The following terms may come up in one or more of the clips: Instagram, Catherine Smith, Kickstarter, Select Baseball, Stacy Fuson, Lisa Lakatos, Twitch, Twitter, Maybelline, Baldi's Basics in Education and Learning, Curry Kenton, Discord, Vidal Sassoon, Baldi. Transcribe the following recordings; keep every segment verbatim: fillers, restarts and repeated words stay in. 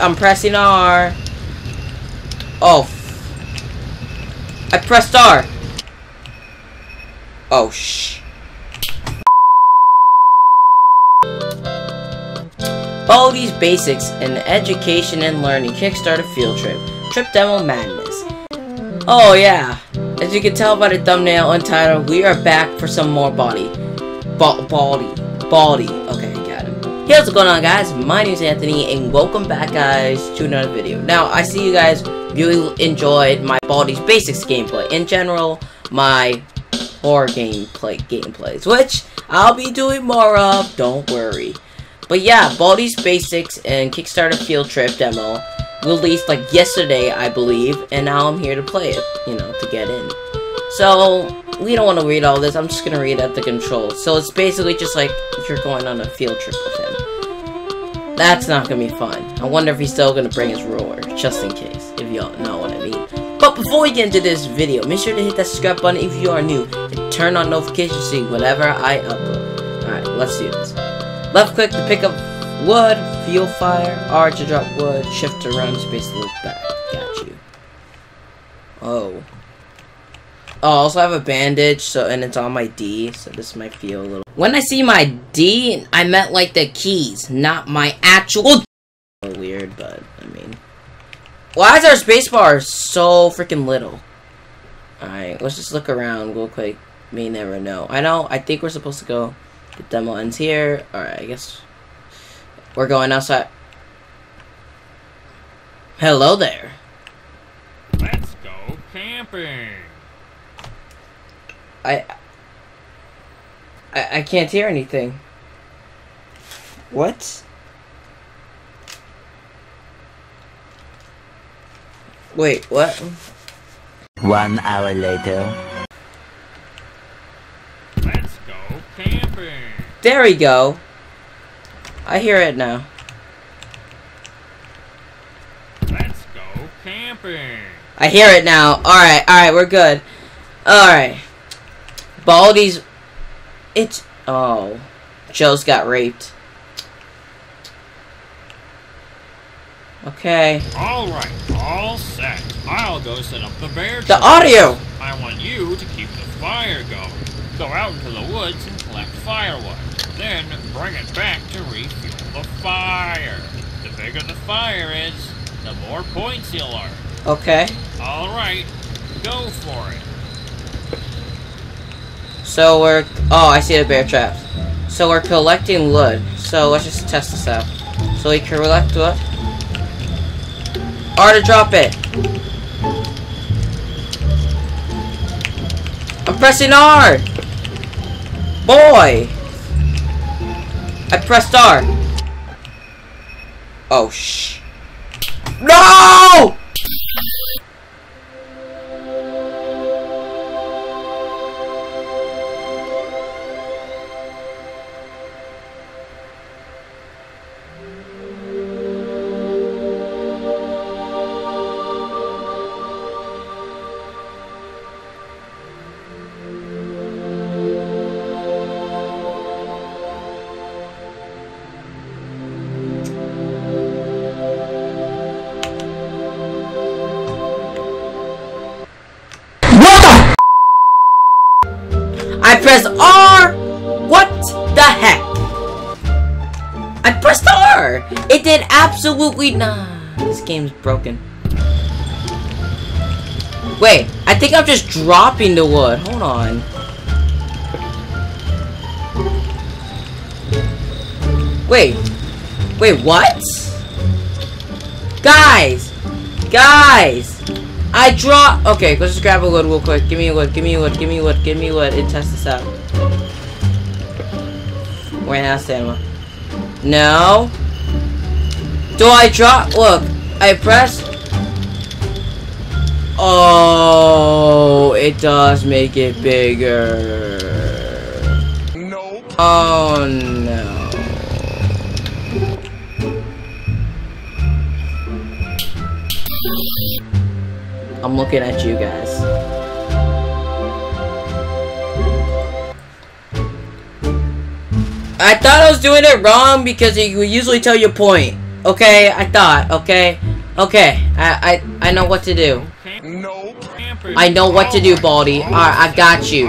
I'm pressing R. Oh. I pressed R. Oh, shh. Baldi's Basics in Education and Learning Kickstarter Field Trip. Trip Demo Madness. Oh, yeah. As you can tell by the thumbnail and title, we are back for some more Baldi. Ba Baldi. Baldi. Okay, got it. Hey, what's going on, guys? My name is Anthony, and welcome back, guys, to another video. Now, I see you guys really enjoyed my Baldi's Basics gameplay. In general, my horror gameplay gameplays, which I'll be doing more of, don't worry. But yeah, Baldi's Basics and Kickstarter Field Trip Demo released like yesterday, I believe, and now I'm here to play it, you know, to get in. So, we don't want to read all this, I'm just going to read out the controls. So it's basically just like if you're going on a field trip with him. That's not going to be fun. I wonder if he's still going to bring his ruler, just in case, if y'all know what I mean. But before we get into this video, make sure to hit that subscribe button if you are new, and turn on notifications to see whenever I upload. Alright, let's do this. Left click to pick up wood, fuel fire, R to drop wood, shift to run, space to look back. Got you. Oh. Oh, I also have a bandage, so and it's on my D, so this might feel a little. When I see my D, I meant like the keys, not my actual. Weird, but I mean, why is our spacebar so freaking little? All right, let's just look around real quick. May never know. I know. I think we're supposed to go. The demo ends here. Alright, I guess we're going outside. Hello there. Let's go camping. I I, I can't hear anything. What? Wait, what? One hour later. There we go. I hear it now. Let's go camping. I hear it now. Alright, alright, we're good. Alright. Baldi's... It's... Oh. Joe's got raped. Okay. Alright, all set. I'll go set up the bear trap. The audio! I want you to keep the fire going. Go out into the woods and collect firewood. Then bring it back to refuel the fire. The bigger the fire is, the more points you'll earn. Okay. Alright, go for it. So we're... Oh, I see the bear traps. So we're collecting wood. So let's just test this out. So we can collect wood. R to drop it. I'm pressing R. Boy! I pressed R. Oh, shh. No! I pressed R! What the heck? I pressed R! It did absolutely not. This game's broken. Wait, I think I'm just dropping the wood. Hold on. Wait. Wait, what? Guys! Guys! I draw. Okay, let's just grab a wood real quick. Give me a wood, give me a wood, give me a wood, give me a wood, and test this out. Wait, now, Samuel. No. Do I draw? Look, I press. Oh, it does make it bigger. No. Oh, no. I'm looking at you guys. I thought I was doing it wrong because it would usually tell you a point. Okay, I thought. Okay, okay. I I I know what to do. Nope. I know what to do, Baldi. All right, I got you.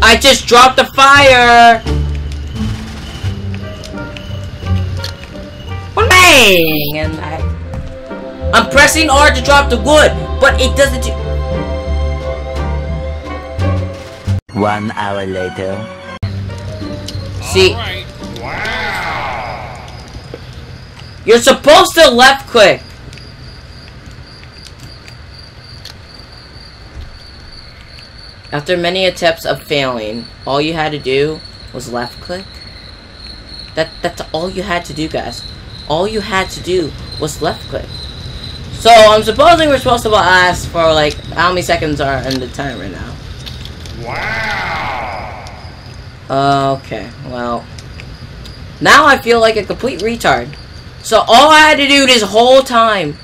I just dropped the fire. Bang! And I, I'm pressing R to drop the wood, but it doesn't. Do One hour later. See. Right. Wow. You're supposed to left click. After many attempts of failing, all you had to do was left click. That that's all you had to do, guys. All you had to do was left click. So I'm supposing we're supposed to ask for like how many seconds are in the time right now. Wow. Uh, okay, well, now I feel like a complete retard. So all I had to do this whole time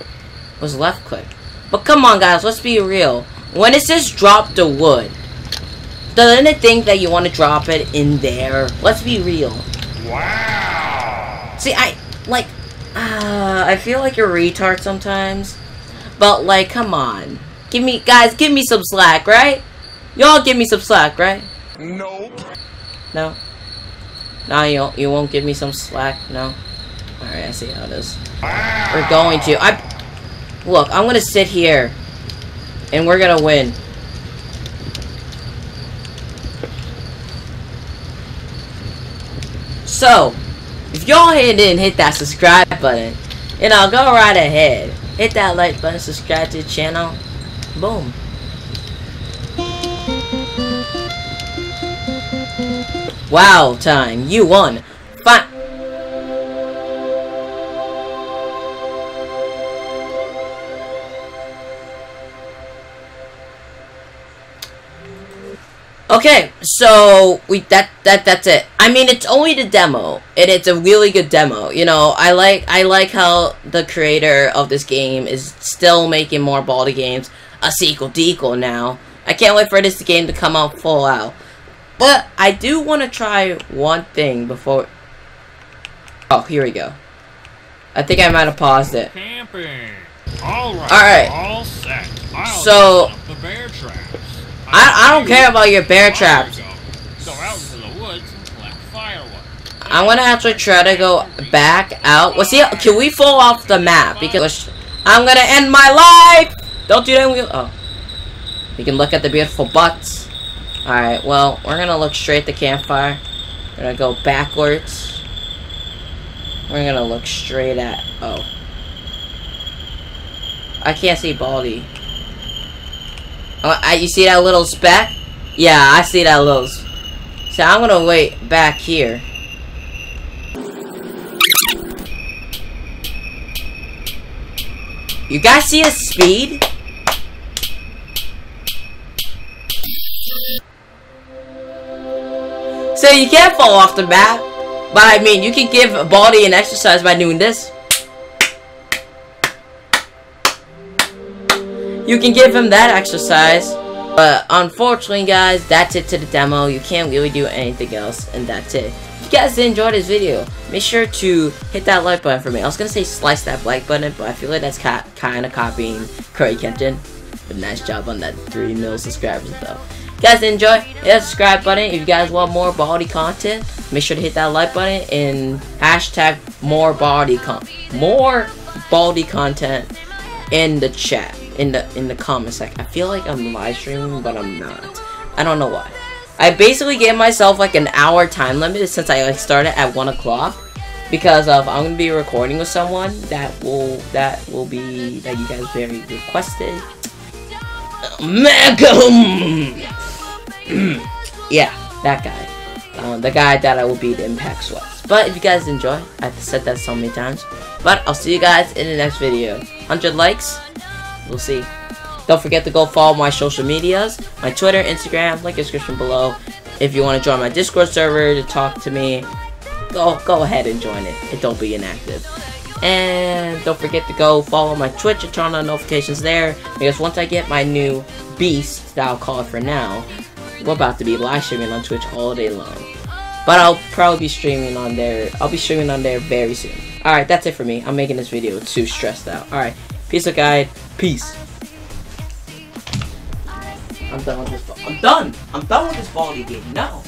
was left click. But come on, guys, let's be real. When it says drop the wood, doesn't it think that you want to drop it in there? Let's be real. Wow. See, I like, uh, I feel like a retard sometimes. But like, come on, give me, guys, give me some slack, right? Y'all give me some slack, right? Nope. No. No, you you won't give me some slack, no. Alright, I see how it is. Wow. We're going to. I Look, I'm gonna sit here. And we're gonna win. So, if y'all didn't hit that subscribe button, you know, go right ahead. Hit that like button, subscribe to the channel. Boom. Wow time, you won. Fine. Okay, so we that that that's it. I mean, it's only the demo, and it's a really good demo. You know, I like I like how the creator of this game is still making more Baldi games, a sequel dequel now. I can't wait for this game to come out full out. But I do want to try one thing before. Oh, here we go. I think I might have paused it. Camping. All right. All right. All set. So the bear traps. I I don't care about your bear traps. Go out into the woods and collect firewood. I want to actually try to go back out. Well, see, can we fall off the map? Because I'm gonna end my life. Don't do that. We oh. You can look at the beautiful butts. Alright, well, we're gonna look straight at the campfire. We're gonna go backwards. We're gonna look straight at... Oh. I can't see Baldi. Oh, I, you see that little speck? Yeah, I see that little... So I'm gonna wait back here. You guys see his speed? So you can't fall off the map, but I mean, you can give Baldi an exercise by doing this. You can give him that exercise, but unfortunately, guys, that's it to the demo. You can't really do anything else, and that's it. If you guys did enjoy this video, make sure to hit that like button for me. I was gonna say slice that like button, but I feel like that's kind of copying Curry Kenton. But nice job on that three mil subscribers, though. If you guys enjoy, hit that subscribe button. If you guys want more Baldi content, make sure to hit that like button and hashtag more Baldi con more Baldi content in the chat, in the in the comment section. I feel like I'm live streaming, but I'm not. I don't know why. I basically gave myself like an hour time limit since I like started at one o'clock because of I'm gonna be recording with someone that will that will be that you guys very requested. Mega. Yeah, that guy, um, the guy that I will beat Impact Sweats. But if you guys enjoy, I've said that so many times. But I'll see you guys in the next video. one hundred likes, we'll see. Don't forget to go follow my social medias, my Twitter, Instagram, link in description below. If you want to join my Discord server to talk to me, go go ahead and join it. It don't be inactive. And don't forget to go follow my Twitch and turn on notifications there, because once I get my new beast that I'll call it for now, we're about to be live streaming on Twitch all day long. But I'll probably be streaming on there. I'll be streaming on there very soon. Alright, that's it for me. I'm making this video too stressed out. Alright, peace out, guys. Peace. I'm done with this. I'm done. I'm done with this Baldi game. No.